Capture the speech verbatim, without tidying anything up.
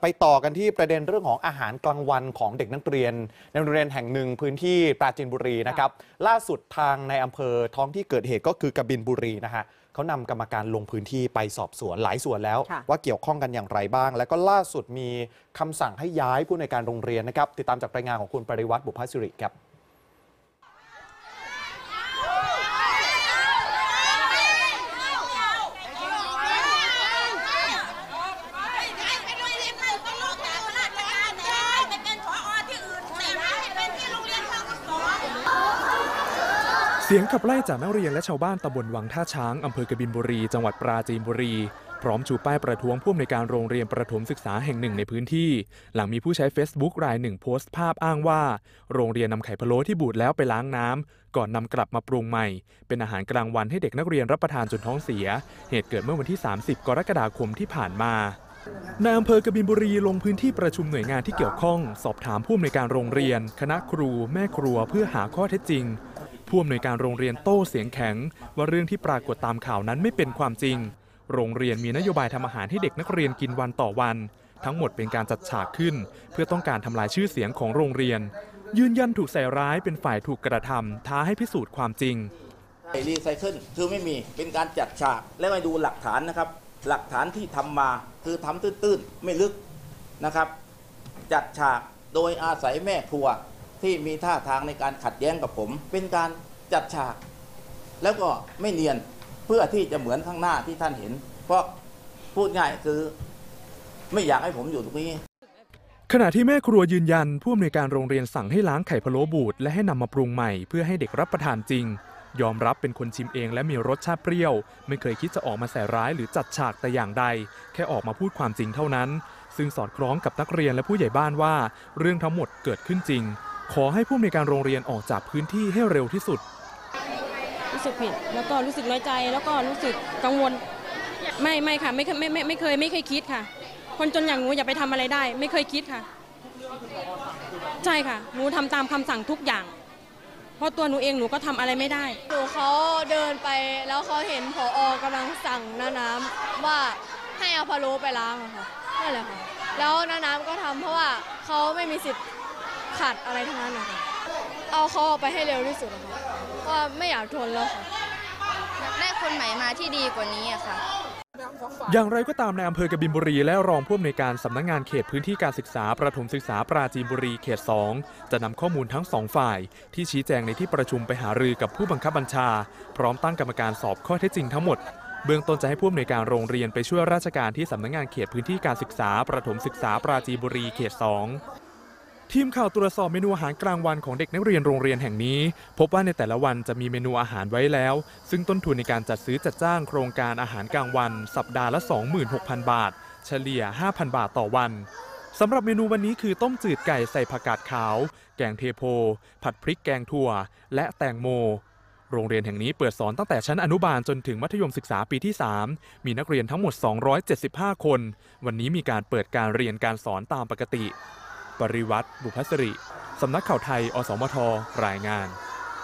ไปต่อกันที่ประเด็นเรื่องของอาหารกลางวันของเด็กนักเรียนในโรงเรียนแห่งหนึ่งพื้นที่ปราจีนบุรีนะครับล่าสุดทางในอำเภอท้องที่เกิดเหตุก็คือกบินบุรีนะฮะเขานำกรรมการลงพื้นที่ไปสอบสวนหลายส่วนแล้วว่าเกี่ยวข้องกันอย่างไรบ้างแล้วก็ล่าสุดมีคำสั่งให้ย้ายผู้อำนวยการโรงเรียนนะครับติดตามจากรายงานของคุณปริวัติบุพภสิริครับเสียงขับไล่จากนักเรียนและชาวบ้านตำบลวังท่าช้างอำเภอกบินบุรีจังหวัดปราจีนบุรีพร้อมชูป้ายประท้วงผู้อำนวยการโรงเรียนประถมศึกษาแห่งหนึ่งในพื้นที่หลังมีผู้ใช้ เฟซบุ๊ก รายหนึ่งโพสต์ภาพอ้างว่าโรงเรียนนำไข่พะโล้ที่บูดแล้วไปล้างน้ำก่อนนำกลับมาปรุงใหม่เป็นอาหารกลางวันให้เด็กนักเรียนรับประทานจนท้องเสียเหตุเกิดเมื่อวันที่สามสิบกรกฎาคมที่ผ่านมานายอำเภอกบินบุรีลงพื้นที่ประชุมหน่วยงานที่เกี่ยวข้องสอบถามผู้อำนวยการโรงเรียนคณะครูแม่ครัวเพื่อหาข้อเท็จจริงผู้อำนวยการโรงเรียนโต้เสียงแข็งว่าเรื่องที่ปรากฏตามข่าวนั้นไม่เป็นความจริงโรงเรียนมีนโยบายทำอาหารให้เด็กนักเรียนกินวันต่อวันทั้งหมดเป็นการจัดฉากขึ้นเพื่อต้องการทำลายชื่อเสียงของโรงเรียนยืนยันถูกใส่ร้ายเป็นฝ่ายถูกกระทำท้าให้พิสูจน์ความจริงรีไซเคิลคือไม่มีเป็นการจัดฉากและไปดูหลักฐานนะครับหลักฐานที่ทำมาคือทำตื้นๆไม่ลึกนะครับจัดฉากโดยอาศัยแม่ครัวที่มีท่าทางในการขัดแย้งกับผมเป็นการจัดฉากแล้วก็ไม่เนียนเพื่อที่จะเหมือนข้างหน้าที่ท่านเห็นเพราะพูดง่ายคือไม่อยากให้ผมอยู่ตรงนี้ขณะที่แม่ครัวยืนยันผู้อำนวยการโรงเรียนสั่งให้ล้างไข่พะโล้บูดและให้นำมาปรุงใหม่เพื่อให้เด็กรับประทานจริงยอมรับเป็นคนชิมเองและมีรสชาติเปรี้ยวไม่เคยคิดจะออกมาใส่ร้ายหรือจัดฉากแต่อย่างใดแค่ออกมาพูดความจริงเท่านั้นซึ่งสอดคล้องกับนักเรียนและผู้ใหญ่บ้านว่าเรื่องทั้งหมดเกิดขึ้นจริงขอให้ผู้อำนวยการโรงเรียนออกจากพื้นที่ให้เร็วที่สุดรู้สึกผิดแล้วก็รู้สึกน้อยใจแล้วก็รู้สึกกังวลไม่ไม่ค่ะไม่ไม่ไม่ไม่เคยไม่เคยคิดค่ะคนจนอย่างหนูอย่าไปทำอะไรได้ไม่เคยคิดค่ะใช่ค่ะหนูทำตามคำสั่งทุกอย่างเพราะตัวหนูเองหนูก็ทำอะไรไม่ได้หนูเขาเดินไปแล้วเขาเห็นผอ.กำลังสั่งน้าน้ำว่าให้เอาพะโล้ไปล้างค่ะนั่นแหละค่ะแล้วน้าน้ำก็ทำเพราะว่าเขาไม่มีสิทธิ์ขาดอะไรทั้งนั้นนะคะเอาเขาออกไปให้เร็วที่สุดนะคะก็ไม่อยากทนแล้วค่ะได้คนใหม่มาที่ดีกว่านี้อะค่ะอย่างไรก็ตามในอำเภอกบินบุรีและรองผู้อำนวยการสำนักงานเขตพื้นที่การศึกษาประถมศึกษาปราจีนบุรีเขตสองจะนำข้อมูลทั้งสองฝ่ายที่ชี้แจงในที่ประชุมไปหารือกับผู้บังคับบัญชาพร้อมตั้งกรรมการสอบข้อเท็จจริงทั้งหมดเบื้องต้นจะให้ผู้อำนวยการโรงเรียนไปช่วยราชการที่สำนักงานเขตพื้นที่การศึกษาประถมศึกษาปราจีนบุรีเขตสองทีมข่าวตรวจสอบเมนูอาหารกลางวันของเด็กนักเรียนโรงเรียนแห่งนี้พบว่าในแต่ละวันจะมีเมนูอาหารไว้แล้วซึ่งต้นทุนในการจัดซื้อจัดจ้างโครงการอาหารกลางวันสัปดาห์ละ สองหมื่นหกพัน บาทเฉลี่ย ห้าพัน บาทต่อวันสำหรับเมนูวันนี้คือต้มจืดไก่ใส่ผักกาดขาวแกงเทโพผัดพริกแกงถั่วและแตงโมโรงเรียนแห่งนี้เปิดสอนตั้งแต่ชั้นอนุบาลจนถึงมัธยมศึกษาปีที่สามมีนักเรียนทั้งหมดสองร้อยเจ็ดสิบห้าคนวันนี้มีการเปิดการเรียนการสอนตามปกติปริวัติ บุพภสิริ สำนักข่าวไทย อ สมท รายงาน